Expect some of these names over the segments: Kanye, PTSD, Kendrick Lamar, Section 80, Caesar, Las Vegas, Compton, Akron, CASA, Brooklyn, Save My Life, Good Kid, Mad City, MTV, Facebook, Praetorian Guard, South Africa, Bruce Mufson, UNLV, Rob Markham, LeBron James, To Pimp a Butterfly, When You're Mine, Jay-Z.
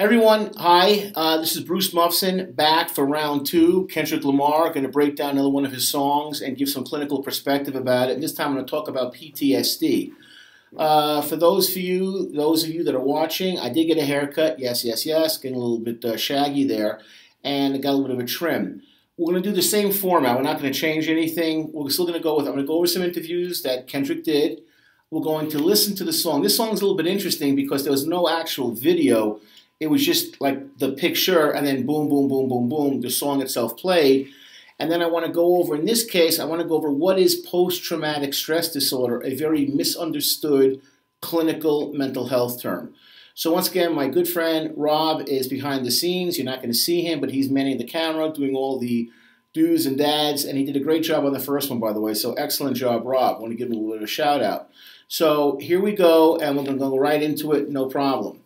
Everyone, hi. This is Bruce Mufson back for round two. Kendrick Lamar, going to break down another one of his songs and give some clinical perspective about it. And this time I'm going to talk about PTSD. For those of you that are watching, I did get a haircut. Yes, yes, yes. Getting a little bit shaggy there. And I got a little bit of a trim. We're going to do the same format. We're not going to change anything. We're still going to go with it. I'm going to go over some interviews that Kendrick did. We're going to listen to the song. This song is a little bit interesting because there was no actual video. It was just like the picture and then boom, boom, boom, boom, boom, the song itself played. And then I want to go over, in this case, I want to go over what is post-traumatic stress disorder, a very misunderstood clinical mental health term. So once again, my good friend Rob is behind the scenes. You're not going to see him, but he's manning the camera, doing all the do's and dads, and he did a great job on the first one, by the way. So excellent job, Rob. I want to give him a little bit of a shout out. So here we go, and we're going to go right into it, no problem.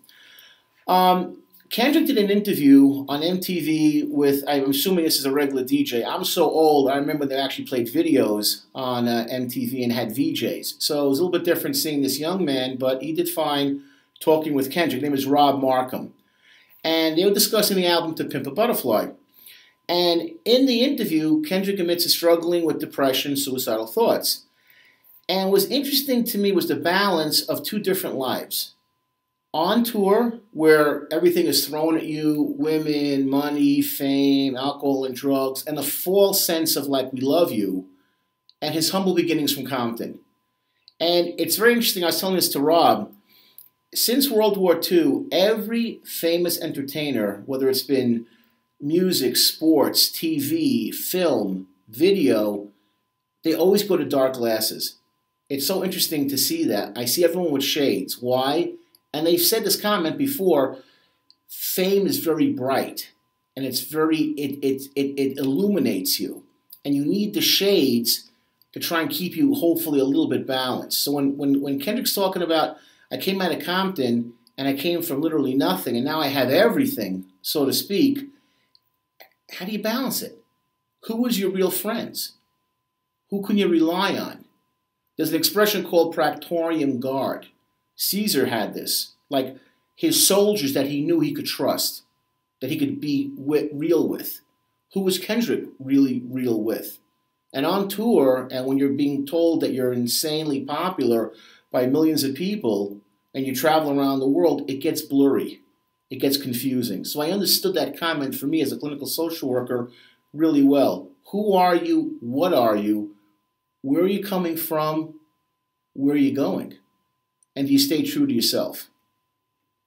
Kendrick did an interview on MTV with, I'm assuming this is a regular DJ. I'm so old, I remember they actually played videos on MTV and had VJs. So it was a little bit different seeing this young man, but he did fine talking with Kendrick. His name is Rob Markham. And they were discussing the album To Pimp a Butterfly. And in the interview, Kendrick admits to struggling with depression, suicidal thoughts. And what's interesting to me was the balance of two different lives. On tour, where everything is thrown at you, women, money, fame, alcohol and drugs, and the false sense of like, we love you, and his humble beginnings from Compton. And it's very interesting, I was telling this to Rob, since World War II, every famous entertainer, whether it's been music, sports, TV, film, video, they always go to dark glasses. It's so interesting to see that. I see everyone with shades. Why? And they've said this comment before, fame is very bright, and it's very, it illuminates you. And you need the shades to try and keep you, hopefully, a little bit balanced. So when Kendrick's talking about, I came out of Compton, and I came from literally nothing, and now I have everything, so to speak, how do you balance it? Who is your real friends? Who can you rely on? There's an expression called Praetorian Guard. Caesar had this, like his soldiers that he knew he could trust, that he could be real with. Who was Kendrick really real with? And on tour, and when you're being told that you're insanely popular by millions of people and you travel around the world, it gets blurry. It gets confusing. So I understood that comment for me as a clinical social worker really well. Who are you? What are you? Where are you coming from? Where are you going? And do you stay true to yourself?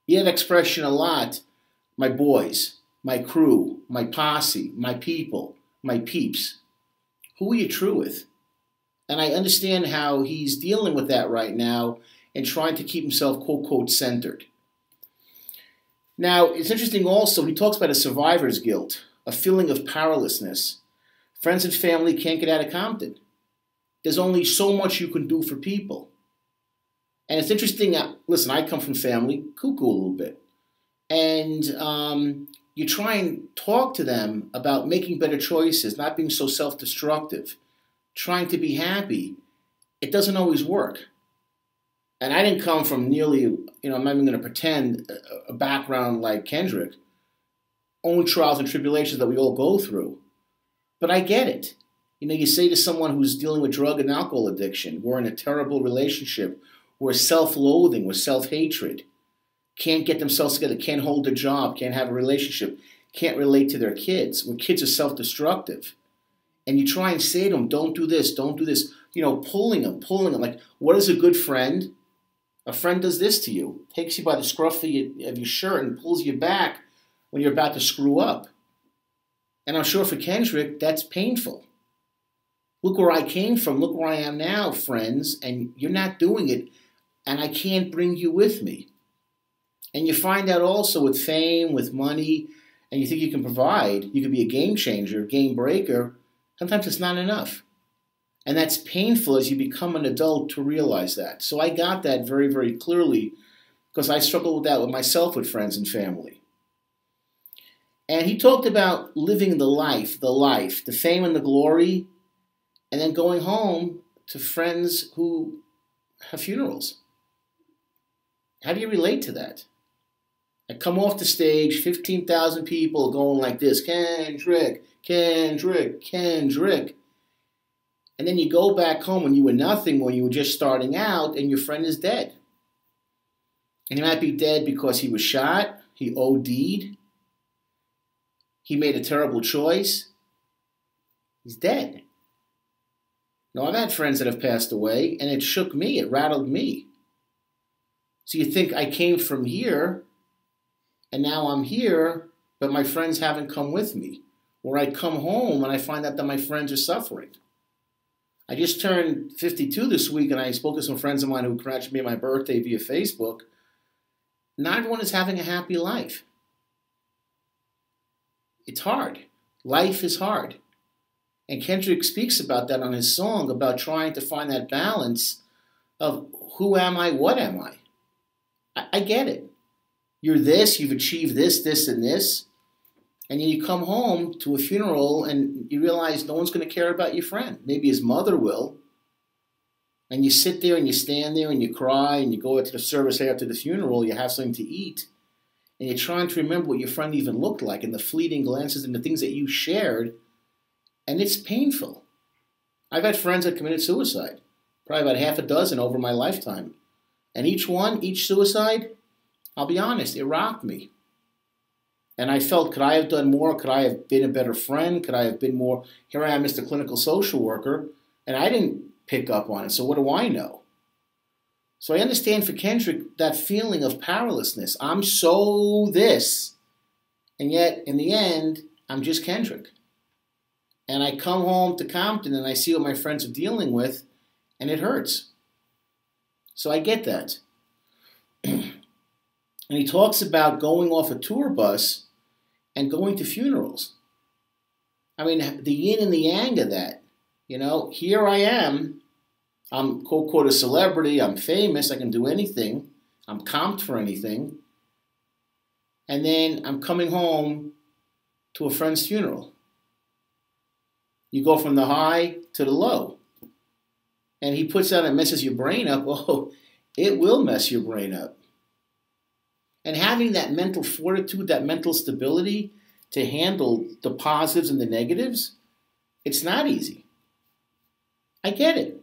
You hear that expression a lot. My boys, my crew, my posse, my people, my peeps. Who are you true with? And I understand how he's dealing with that right now and trying to keep himself, quote, quote, centered. Now, it's interesting also, he talks about a survivor's guilt, a feeling of powerlessness. Friends and family can't get out of Compton. There's only so much you can do for people. And it's interesting, listen, I come from family, cuckoo a little bit. And you try and talk to them about making better choices, not being so self-destructive, trying to be happy. It doesn't always work. And I didn't come from nearly, you know, I'm not even going to pretend a background like Kendrick, own trials and tribulations that we all go through. But I get it. You know, you say to someone who's dealing with drug and alcohol addiction, we're in a terrible relationship, who are self-loathing, with self-hatred, can't get themselves together, can't hold a job, can't have a relationship, can't relate to their kids, when kids are self-destructive. And you try and say to them, don't do this, don't do this. You know, pulling them. Like, what is a good friend? A friend does this to you, takes you by the scruff of your shirt and pulls you back when you're about to screw up. And I'm sure for Kendrick, that's painful. Look where I came from, look where I am now, friends, and you're not doing it. And I can't bring you with me. And you find out also with fame, with money, and you think you can provide, you can be a game changer, game breaker. Sometimes it's not enough. And that's painful as you become an adult to realize that. So I got that very, very clearly because I struggled with that with myself, with friends and family. And he talked about living the life, the fame and the glory, and then going home to friends who have funerals. How do you relate to that? I come off the stage, 15,000 people going like this, Kendrick, Kendrick, Kendrick. And then you go back home and you were nothing when you were just starting out and your friend is dead. And he might be dead because he was shot, he OD'd, he made a terrible choice. He's dead. Now, I've had friends that have passed away, and it shook me. It rattled me. So you think I came from here, and now I'm here, but my friends haven't come with me. Or I come home, and I find out that my friends are suffering. I just turned 52 this week, and I spoke to some friends of mine who congratulated me on my birthday via Facebook. Not everyone is having a happy life. It's hard. Life is hard. And Kendrick speaks about that on his song, about trying to find that balance of who am I, what am I? I get it. You're this, you've achieved this, this, and this. And then you come home to a funeral and you realize no one's going to care about your friend. Maybe his mother will. And you sit there and you stand there and you cry and you go to the service after the funeral, you have something to eat. And you're trying to remember what your friend even looked like and the fleeting glances and the things that you shared. And it's painful. I've had friends that committed suicide, probably about half a dozen over my lifetime. And each suicide, I'll be honest, it rocked me. And I felt, could I have done more? Could I have been a better friend? Could I have been more? Here I am, Mr. Clinical Social Worker, and I didn't pick up on it, so what do I know? So I understand for Kendrick that feeling of powerlessness. I'm so this, and yet in the end, I'm just Kendrick. And I come home to Compton and I see what my friends are dealing with, and it hurts. So I get that. And he talks about going off a tour bus and going to funerals. I mean, the yin and the yang of that. You know, here I am. I'm quote a celebrity. I'm famous. I can do anything. I'm comped for anything. And then I'm coming home to a friend's funeral. You go from the high to the low. And he puts out and messes your brain up. Oh, it will mess your brain up. And having that mental fortitude, that mental stability to handle the positives and the negatives, it's not easy. I get it.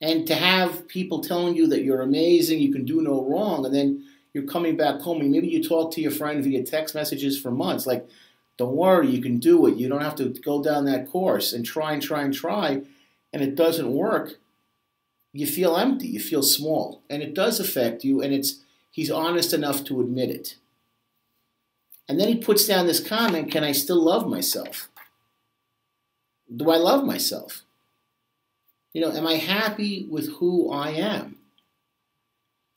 And to have people telling you that you're amazing, you can do no wrong, and then you're coming back home and maybe you talk to your friend via text messages for months, like, don't worry, you can do it. You don't have to go down that course and try and try and try, and it doesn't work. You feel empty. You feel small. And it does affect you, and it's he's honest enough to admit it. And then he puts down this comment, can I still love myself? Do I love myself? You know, am I happy with who I am?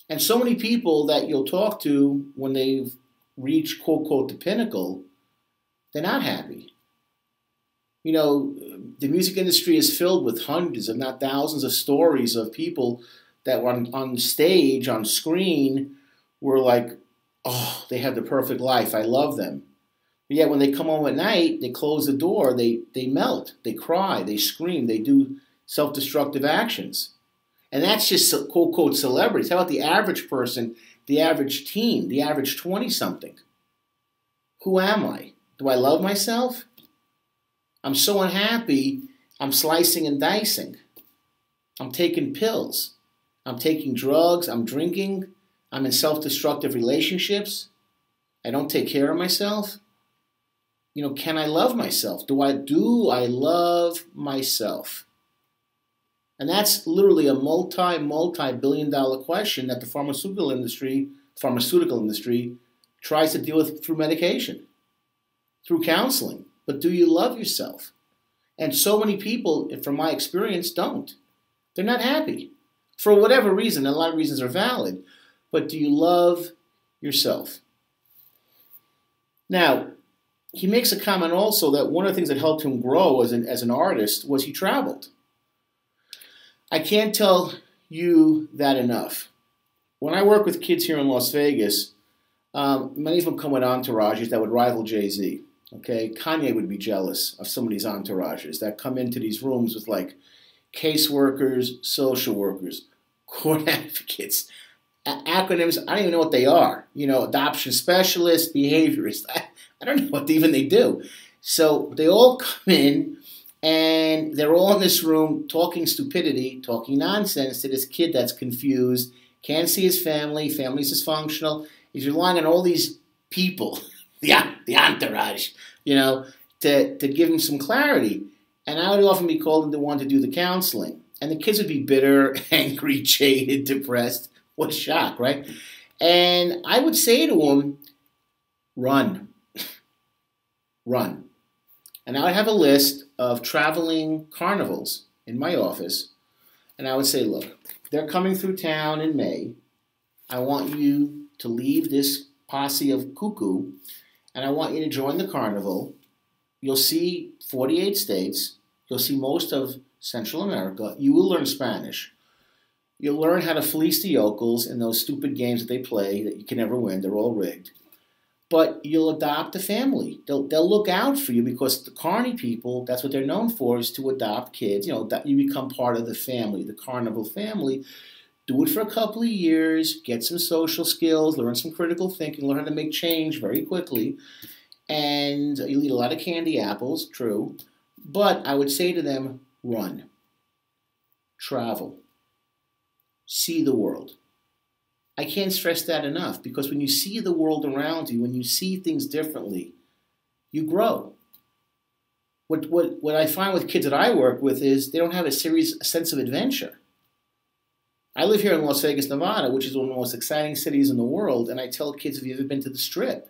And so many people that you'll talk to when they've reached, quote, the pinnacle, they're not happy. You know, the music industry is filled with hundreds, if not thousands, of stories of people that were on stage, on screen, were like, oh, they have the perfect life. I love them. But yet when they come home at night, they close the door, they melt, they cry, they scream, they do self-destructive actions. And that's just, quote, celebrities. How about the average person, the average teen, the average 20-something? Who am I? Do I love myself? I'm so unhappy, I'm slicing and dicing. I'm taking pills. I'm taking drugs. I'm drinking. I'm in self-destructive relationships. I don't take care of myself. You know, can I love myself? Do I love myself? And that's literally a multi-billion-dollar question that the pharmaceutical industry tries to deal with through medication, through counseling. But do you love yourself? And so many people, from my experience, don't. They're not happy. For whatever reason, a lot of reasons are valid. But do you love yourself? Now, he makes a comment also that one of the things that helped him grow as an artist was he traveled. I can't tell you that enough. When I work with kids here in Las Vegas, many of them come with entourages that would rival Jay-Z. Okay, Kanye would be jealous of some of these entourages that come into these rooms with like caseworkers, social workers, court advocates, acronyms, I don't even know what they are. You know, adoption specialist, behaviorist. I don't know what even they do. So they all come in and they're all in this room talking stupidity, talking nonsense to this kid that's confused, can't see his family, family's dysfunctional. He's relying on all these people, the entourage, you know, to give him some clarity. And I would often be called into one to do the counseling. And the kids would be bitter, angry, jaded, depressed. What a shock, right? And I would say to them, run. Run. And I would have a list of traveling carnivals in my office. And I would say, look, they're coming through town in May. I want you to leave this posse of cuckoo, and I want you to join the carnival. You'll see 48 states. You'll see most of Central America. You will learn Spanish. You'll learn how to fleece the yokels in those stupid games that they play that you can never win. They're all rigged. But you'll adopt a family. They'll look out for you because the carny people, that's what they're known for, is to adopt kids. You know, that you become part of the family, the carnival family. Do it for a couple of years. Get some social skills. Learn some critical thinking. Learn how to make change very quickly. And you'll eat a lot of candy apples, true. But I would say to them, run. Travel. See the world. I can't stress that enough, because when you see the world around you, when you see things differently, you grow. What I find with kids that I work with is they don't have a sense of adventure. I live here in Las Vegas, Nevada, which is one of the most exciting cities in the world, and I tell kids, have you ever been to the Strip?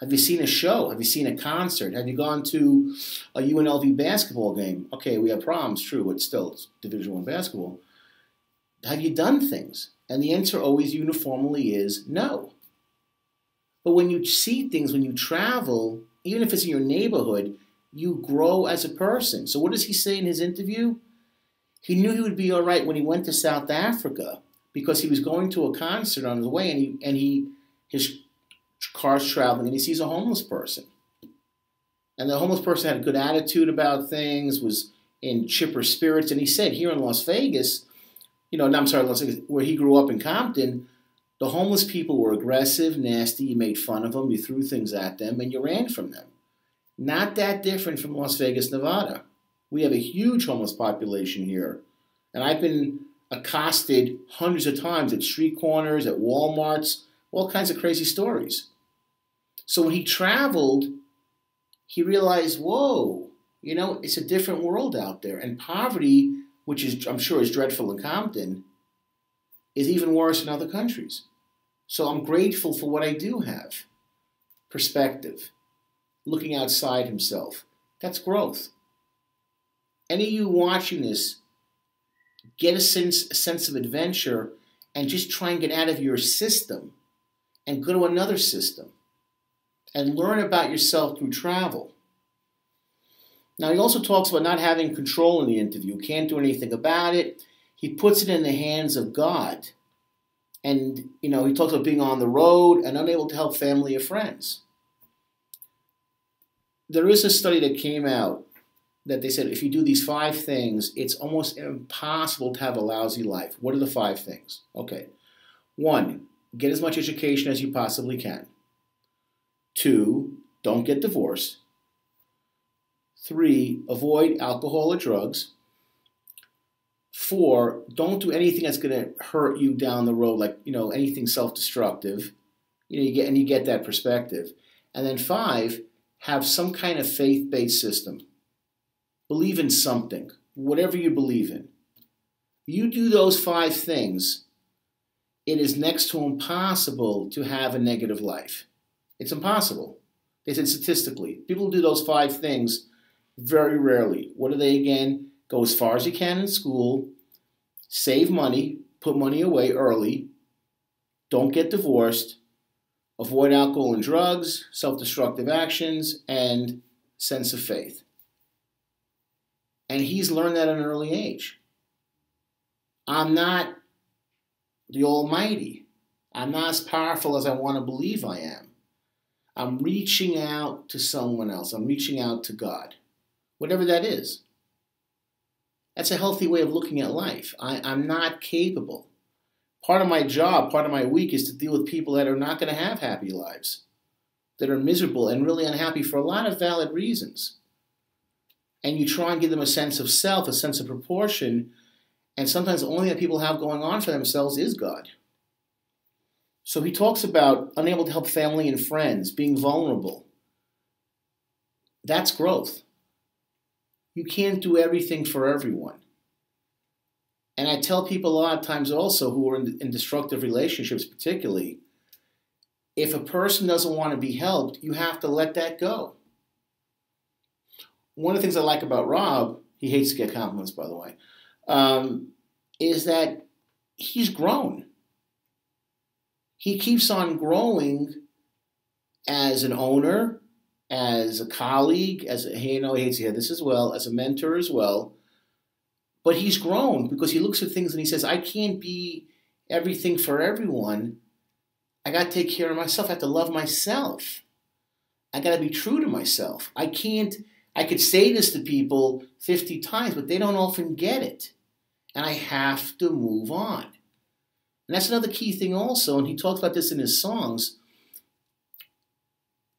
Have you seen a show? Have you seen a concert? Have you gone to a UNLV basketball game? Okay, we have problems, true, but still, it's Division I basketball. Have you done things? And the answer always uniformly is no. But when you see things, when you travel, even if it's in your neighborhood, you grow as a person. So what does he say in his interview? He knew he would be all right when he went to South Africa because he was going to a concert on the way, and his car's traveling, and he sees a homeless person. And the homeless person had a good attitude about things, was in chipper spirits, and he said here in Las Vegas, where he grew up in Compton, the homeless people were aggressive, nasty, you made fun of them, you threw things at them, and you ran from them. Not that different from Las Vegas, Nevada. We have a huge homeless population here. And I've been accosted hundreds of times at street corners, at Walmarts, all kinds of crazy stories. So when he traveled, he realized, whoa, you know, it's a different world out there. And poverty, which is, I'm sure is dreadful in Compton, is even worse in other countries. So I'm grateful for what I do have. Perspective. Looking outside himself. That's growth. Any of you watching this, get a sense of adventure and just try and get out of your system and go to another system and learn about yourself through travel. Now, he also talks about not having control in the interview. Can't do anything about it. He puts it in the hands of God. And, you know, he talks about being on the road and unable to help family or friends. There is a study that came out that they said if you do these 5 things, it's almost impossible to have a lousy life. What are the 5 things? Okay. 1, get as much education as you possibly can. 2, don't get divorced. 3, avoid alcohol or drugs. 4, don't do anything that's going to hurt you down the road, like, you know, anything self-destructive. You know, you get that perspective. And then 5, have some kind of faith-based system. Believe in something, whatever you believe in. You do those 5 things, it is next to impossible to have a negative life. It's impossible. They said statistically, people do those 5 things very rarely. What are they again? Go as far as you can in school, save money, put money away early, don't get divorced, avoid alcohol and drugs, self-destructive actions, and sense of faith. And he's learned that at an early age. I'm not the Almighty. I'm not as powerful as I want to believe I am. I'm reaching out to someone else. I'm reaching out to God. Whatever that is. That's a healthy way of looking at life. I'm not capable. Part of my job, part of my week is to deal with people that are not going to have happy lives, that are miserable and really unhappy for a lot of valid reasons. And you try and give them a sense of self, a sense of proportion, and sometimes the only thing that people have going on for themselves is God. So he talks about unable to help family and friends, being vulnerable. That's growth. You can't do everything for everyone. And I tell people a lot of times also who are in destructive relationships particularly, if a person doesn't want to be helped, you have to let that go. One of the things I like about Rob, he hates to get compliments, by the way, is that he's grown. He keeps on growing as an owner, as a colleague, as a, he hates to hear this as well, as a mentor as well. But he's grown because he looks at things and he says, I can't be everything for everyone. I got to take care of myself. I have to love myself. I got to be true to myself. I can't, I could say this to people 50 times, but they don't often get it. And I have to move on. And that's another key thing also, and he talks about this in his songs.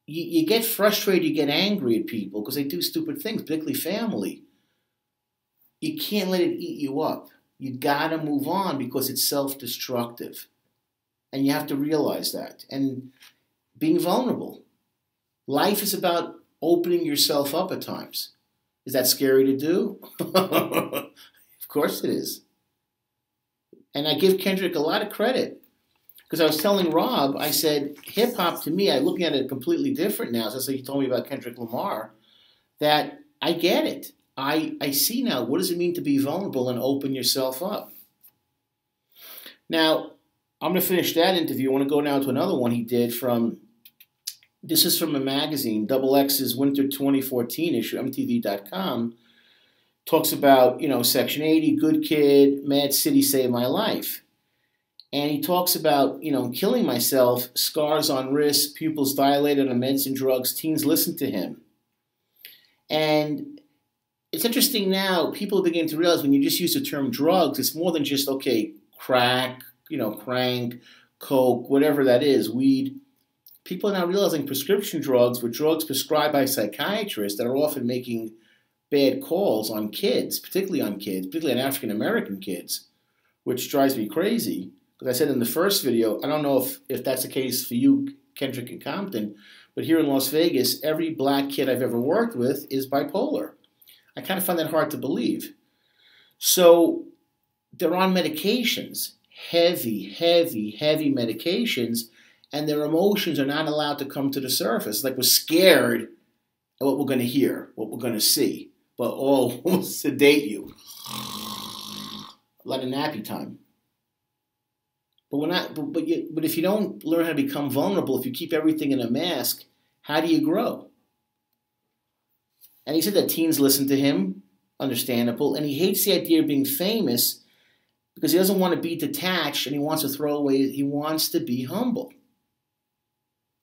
You get frustrated, you get angry at people because they do stupid things, particularly family. You can't let it eat you up. You got to move on because it's self-destructive. And you have to realize that. And being vulnerable. Life is about opening yourself up at times. Is that scary to do? Of course it is. And I give Kendrick a lot of credit. Because I was telling Rob, I said, hip-hop to me, I'm looking at it completely different now. So that's what he told me about Kendrick Lamar. That I get it. I see now, what does it mean to be vulnerable and open yourself up? Now, I'm going to finish that interview. I want to go now to another one he did from, this is from a magazine, Double X's Winter 2014 issue, MTV.com. Talks about, you know, Section 80, Good Kid, Mad City, Save My Life. And he talks about, you know, killing myself, scars on wrists, pupils dilated on meds and drugs, teens listen to him. And it's interesting now, people begin to realize when you just use the term drugs, it's more than just, okay, crack, you know, crank, coke, whatever that is, weed. People are now realizing prescription drugs were drugs prescribed by psychiatrists that are often making bad calls on kids, particularly on African-American kids, which drives me crazy. Because I said in the first video, I don't know if that's the case for you, Kendrick and Compton, but here in Las Vegas, every black kid I've ever worked with is bipolar. I kind of find that hard to believe. So they're on medications, heavy medications, and their emotions are not allowed to come to the surface. Like we're scared at what we're going to hear, what we're going to see, but all will sedate you. A lot of nappy time. But we're not. But if you don't learn how to become vulnerable, if you keep everything in a mask, how do you grow? And he said that teens listen to him, understandable, and he hates the idea of being famous because he doesn't want to be detached and he wants to throw away, he wants to be humble.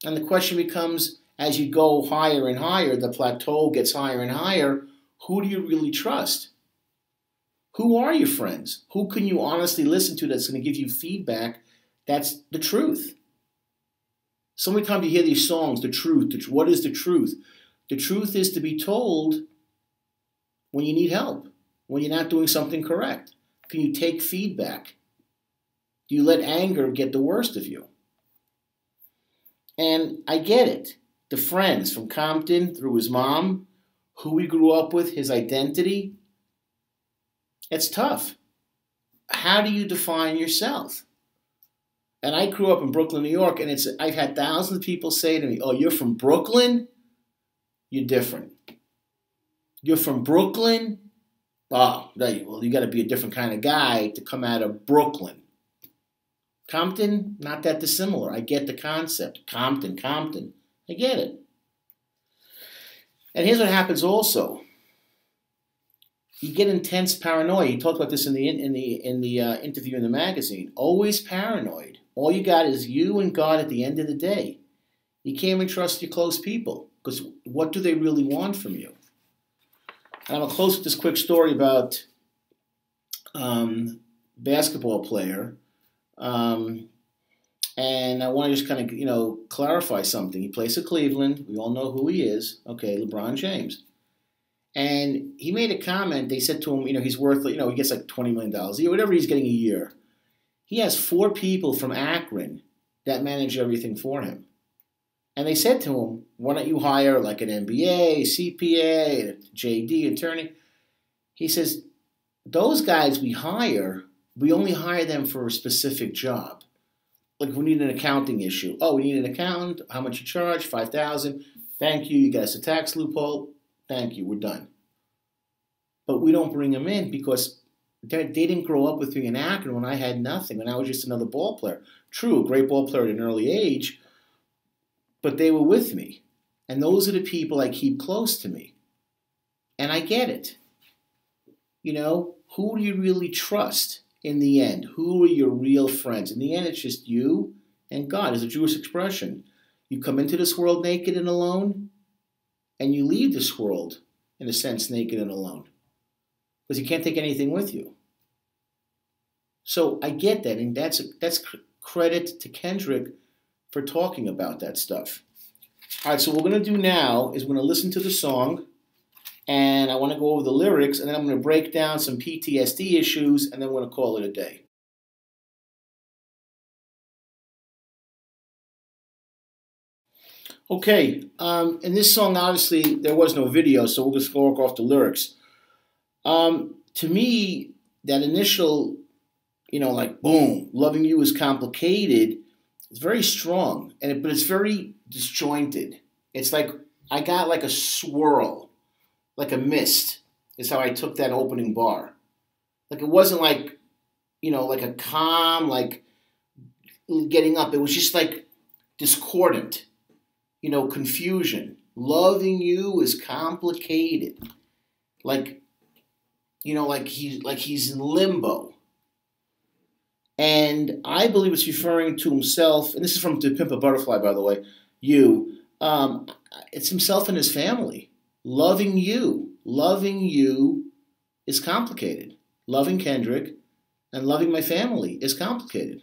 And the question becomes, as you go higher and higher, the plateau gets higher and higher, who do you really trust? Who are your friends? Who can you honestly listen to that's going to give you feedback? That's the truth. So many times you hear these songs, the truth, what is the truth? The truth is to be told when you need help, when you're not doing something correct. Can you take feedback? Do you let anger get the worst of you? And I get it. The friends from Compton through his mom, who he grew up with, his identity. It's tough. How do you define yourself? And I grew up in Brooklyn, New York, and I've had thousands of people say to me, oh, you're from Brooklyn? You're different. You're from Brooklyn? Oh, well, you got to be a different kind of guy to come out of Brooklyn. Compton, not that dissimilar. I get the concept. Compton, Compton. I get it. And here's what happens also. You get intense paranoia. He talked about this in the interview in the magazine. Always paranoid. All you got is you and God at the end of the day. You can't even trust your close people. Because what do they really want from you? And I'm going to close with this quick story about a basketball player And I want to just kind of, clarify something. He plays for Cleveland. We all know who he is. Okay, LeBron James. And he made a comment. They said to him, he's worth, he gets like $20 million a year, whatever he's getting a year. He has four people from Akron that manage everything for him. And they said to him, why don't you hire like an MBA, CPA, JD, attorney? He says, those guys we hire, we only hire them for a specific job. Like we need an accounting issue. Oh, we need an accountant. How much you charge? $5,000. Thank you. You got us a tax loophole. Thank you. We're done. But we don't bring them in because they didn't grow up with me in Akron when I had nothing, when I was just another ball player. True, a great ball player at an early age, but they were with me. And those are the people I keep close to me. And I get it. Who do you really trust in the end? Who are your real friends? In the end, it's just you and God. It's a Jewish expression. You come into this world naked and alone, and you leave this world, in a sense, naked and alone. Because you can't take anything with you. So I get that, and that's credit to Kendrick for talking about that stuff. All right, so what we're going to do now is we're going to listen to the song, and I want to go over the lyrics, and then I'm going to break down some PTSD issues, and then we're going to call it a day. Okay, in this song, obviously, there was no video, so we'll just go off the lyrics. To me, that initial, like, boom, loving you is complicated. It's very strong, but it's very disjointed. It's like I got like a swirl, like a mist is how I took that opening bar. Like it wasn't like, like a calm, like getting up. It was just like discordant, confusion. Loving you is complicated. Like, he's in limbo. And I believe it's referring to himself, and this is from To Pimp a Butterfly, by the way, it's himself and his family. Loving you is complicated. Loving Kendrick and loving my family is complicated.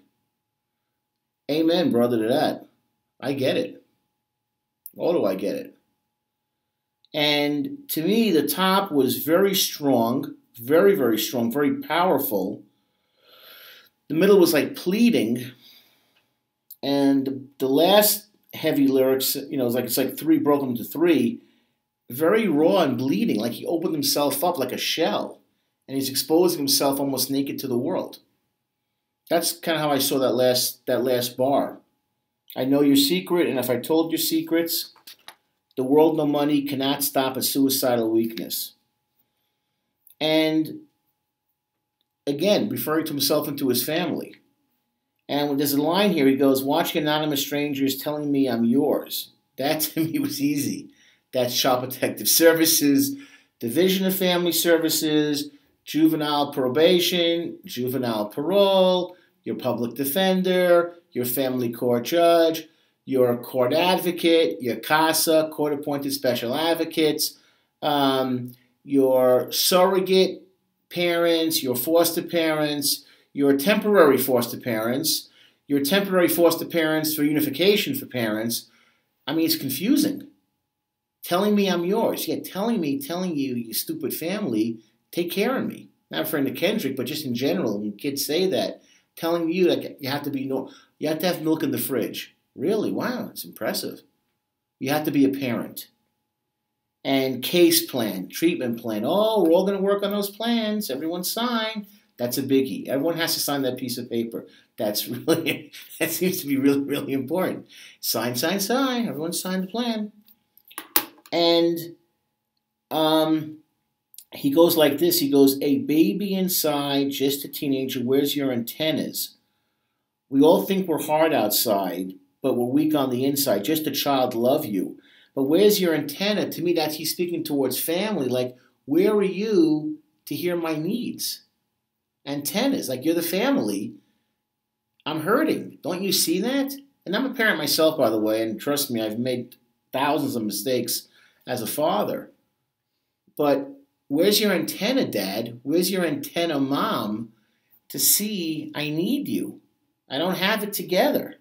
Amen, brother, to that. I get it. Oh, do I get it? And to me, the top was very strong, very, very strong, very powerful. The middle was like pleading, and the last heavy lyrics, it's like three broken into three, very raw and bleeding, like he opened himself up like a shell, and he's exposing himself almost naked to the world. That's kind of how I saw that last bar. I know your secret, and if I told your secrets, the world no money cannot stop a suicidal weakness. And again, referring to himself and to his family. And there's a line here, he goes, watching anonymous strangers telling me I'm yours. That to me was easy. That's Child Protective Services, Division of Family Services, Juvenile Probation, Juvenile Parole, your public defender, your family court judge, your court advocate, your CASA, court-appointed special advocates, your surrogate parents, your foster parents, your temporary foster parents, for unification for parents. I mean, it's confusing. Telling me I'm yours. Yeah, telling you, you stupid family, take care of me. Not referring to Kendrick, but just in general, when kids say that, telling you that you have to be, you have to have milk in the fridge. Really? Wow, it's impressive. You have to be a parent. And case plan, treatment plan. Oh, we're all going to work on those plans. Everyone sign. That's a biggie. Everyone has to sign that piece of paper. That's really, that seems to be really, really important. Sign, sign, sign. Everyone sign the plan. And he goes like this. He goes, a baby inside, just a teenager. Where's your antennas? We all think we're hard outside, but we're weak on the inside. Just a child, love you. But where's your antenna? To me, that's he's speaking towards family. Like, where are you to hear my needs? Antennas. Like, you're the family. I'm hurting. Don't you see that? And I'm a parent myself, by the way, and trust me, I've made thousands of mistakes as a father. But where's your antenna, Dad? Where's your antenna, Mom, to see I need you? I don't have it together.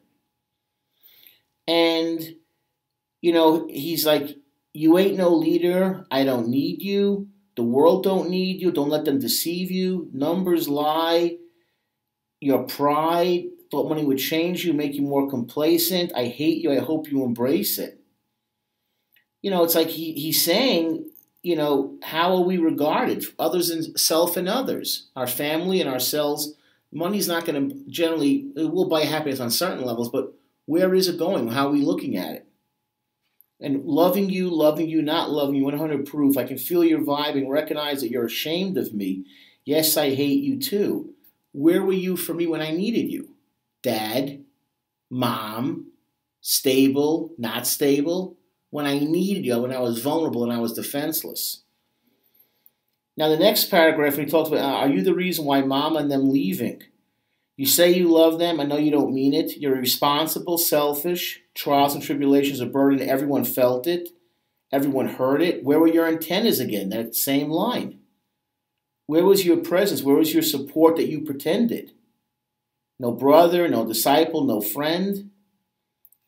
And, you know, he's like, you ain't no leader. I don't need you. The world don't need you. Don't let them deceive you. Numbers lie. Your pride thought money would change you, make you more complacent. I hate you. I hope you embrace it. You know, it's like he's saying, you know, how are we regarded? Others and self and others, our family and ourselves. Money's not going to generally, it will buy happiness on certain levels, but where is it going? How are we looking at it? And loving you, not loving you, 100 proof. I can feel your vibe and recognize that you're ashamed of me. Yes, I hate you too. Where were you for me when I needed you? Dad, mom, stable, not stable. When I needed you, when I was vulnerable and I was defenseless. Now the next paragraph, he talks about, are you the reason why mom and them leaving? You say you love them. I know you don't mean it. You're irresponsible, selfish. Trials and tribulations are burden. Everyone felt it. Everyone heard it. Where were your antennas again? That same line. Where was your presence? Where was your support that you pretended? No brother, no disciple, no friend.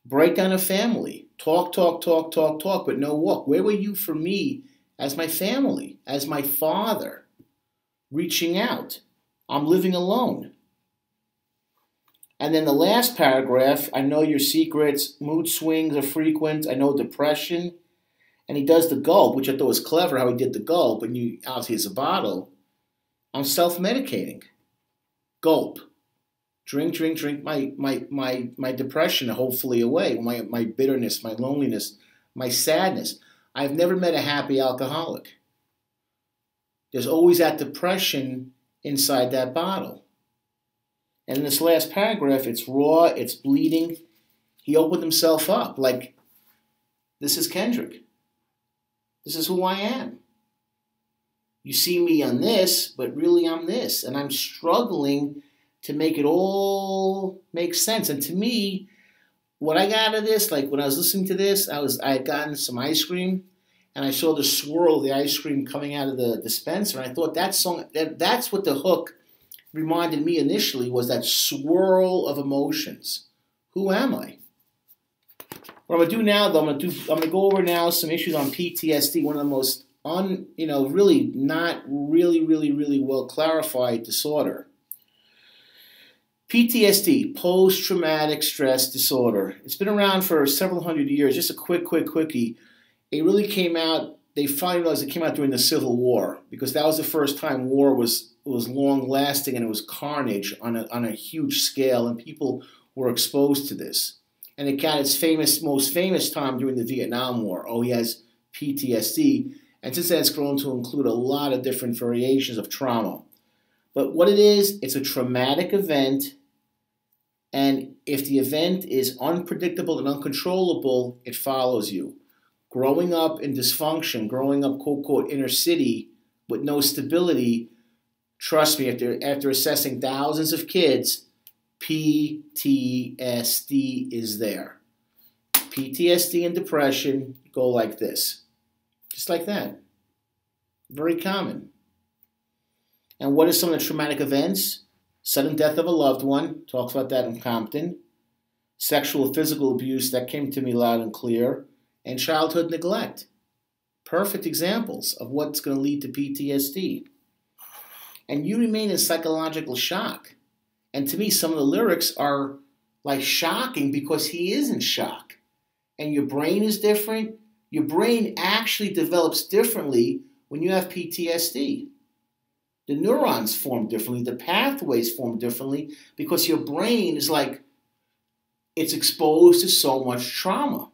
Break down a family. Talk, talk, talk, talk, talk, but no walk. Where were you for me as my family, as my father? Reaching out. I'm living alone. And then the last paragraph, I know your secrets, mood swings are frequent, I know depression. And he does the gulp, which I thought was clever how he did the gulp, and you obviously it's a bottle. I'm self-medicating. Gulp. Drink, drink, drink my depression hopefully away, my bitterness, my loneliness, my sadness. I've never met a happy alcoholic. There's always that depression inside that bottle. And in this last paragraph, it's raw, it's bleeding. He opened himself up like, this is Kendrick. This is who I am. You see me on this, but really I'm this. And I'm struggling to make it all make sense. And to me, what I got out of this, like when I was listening to this, I had gotten some ice cream and I saw the swirl of the ice cream coming out of the dispenser. And I thought that song, that's what the hook reminded me initially, was that swirl of emotions. Who am I? What I'm gonna do now, though, I'm gonna go over now some issues on PTSD. One of the most really not really well clarified disorder. PTSD, post-traumatic stress disorder. It's been around for several hundred years. Just a quickie. It really came out. They finally realized it came out during the Civil War, because that was the first time war was long-lasting, and it was carnage on a huge scale, and people were exposed to this. And it got its most famous time during the Vietnam War. Oh, he has PTSD. And since then, it's grown to include a lot of different variations of trauma. But what it is, it's a traumatic event, and if the event is unpredictable and uncontrollable, it follows you. Growing up in dysfunction, growing up, quote-unquote, inner city with no stability, trust me, after assessing thousands of kids, PTSD is there. PTSD and depression go like this. Just like that. Very common. And what are some of the traumatic events? Sudden death of a loved one. Talks about that in Compton. Sexual physical abuse. That came to me loud and clear. And childhood neglect. Perfect examples of what's going to lead to PTSD. And you remain in psychological shock. And to me, some of the lyrics are like shocking because he is in shock. And your brain is different. Your brain actually develops differently when you have PTSD. The neurons form differently. The pathways form differently because your brain is like, it's exposed to so much trauma.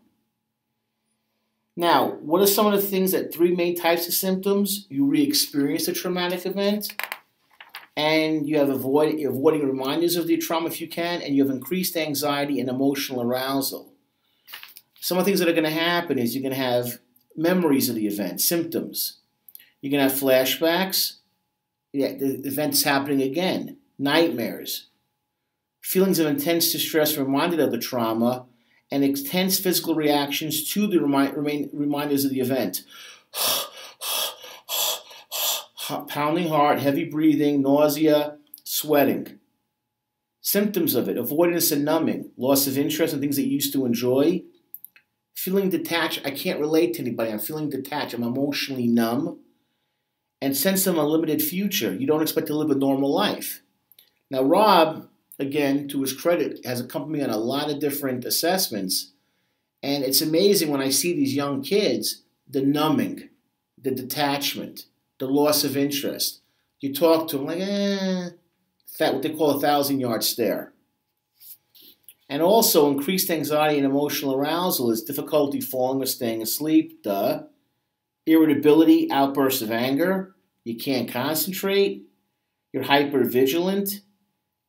Now, what are some of the things that three main types of symptoms? You re-experience a traumatic event. And you have avoiding reminders of the trauma if you can, and you have increased anxiety and emotional arousal. Some of the things that are going to happen is you're going to have memories of the event, symptoms. You're going to have flashbacks. Yeah, the event's happening again. Nightmares. Feelings of intense distress reminded of the trauma, and intense physical reactions to the reminders of the event. Pounding heart, heavy breathing, nausea, sweating. Symptoms of it: avoidance and numbing, loss of interest in things that you used to enjoy, feeling detached. I can't relate to anybody. I'm feeling detached. I'm emotionally numb. And sense of a limited future. You don't expect to live a normal life. Now, Rob, again, to his credit, has accompanied me on a lot of different assessments. And it's amazing when I see these young kids, the numbing, the detachment, the loss of interest. You talk to them like, that what they call a 1,000-yard stare. And also increased anxiety and emotional arousal is difficulty falling or staying asleep, duh. Irritability, outbursts of anger, you can't concentrate, you're hypervigilant,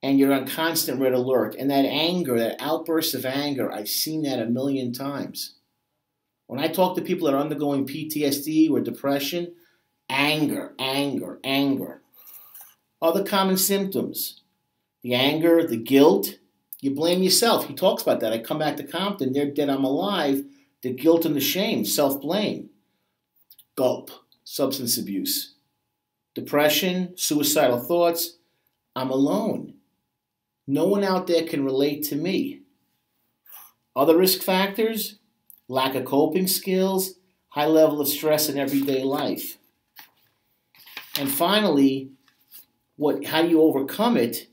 and you're on constant red alert. And that anger, that outburst of anger, I've seen that a million times. When I talk to people that are undergoing PTSD or depression, anger, anger, anger. Other common symptoms, the anger, the guilt, you blame yourself. He talks about that. I come back to Compton, they're dead, I'm alive, the guilt and the shame, self-blame. Gulp, substance abuse, depression, suicidal thoughts, I'm alone. No one out there can relate to me. Other risk factors, lack of coping skills, high level of stress in everyday life. And finally, how do you overcome it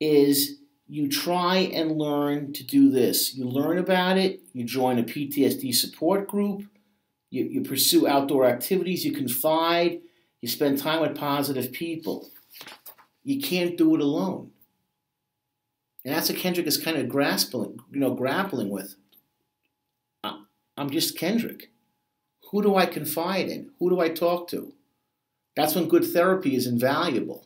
is you try and learn to do this. You learn about it, you join a PTSD support group, you pursue outdoor activities, you confide, you spend time with positive people. You can't do it alone. And that's what Kendrick is kind of grappling with. I'm just Kendrick. Who do I confide in? Who do I talk to? That's when good therapy is invaluable.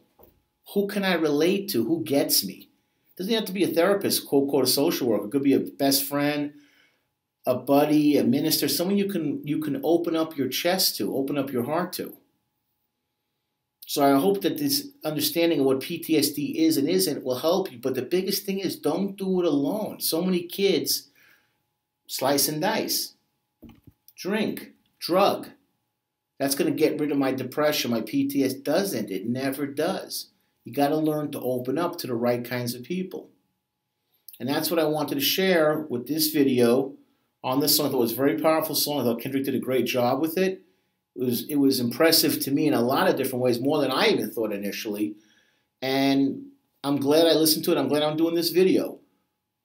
Who can I relate to? Who gets me? Doesn't have to be a therapist, quote, a social worker. It could be a best friend, a buddy, a minister, someone you can open up your chest to, open up your heart to. So I hope that this understanding of what PTSD is and isn't will help you. But the biggest thing is don't do it alone. So many kids slice and dice, drink, drug. That's going to get rid of my depression, my PTSD. Doesn't. It never does. You got to learn to open up to the right kinds of people. And that's what I wanted to share with this video. On this song, I thought it was a very powerful song. I thought Kendrick did a great job with it. It was impressive to me in a lot of different ways, more than I even thought initially. And I'm glad I listened to it. I'm glad I'm doing this video.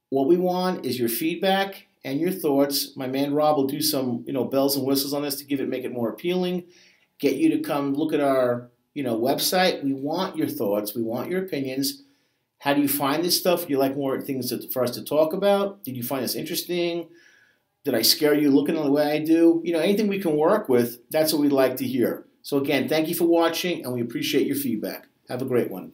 What we want is your feedback and your thoughts. My man Rob will do some, bells and whistles on this to make it more appealing. Get you to come look at our, website. We want your thoughts. We want your opinions. How do you find this stuff? Do you like more things for us to talk about? Did you find this interesting? Did I scare you looking the way I do? Anything we can work with, that's what we'd like to hear. So again, thank you for watching, and we appreciate your feedback. Have a great one.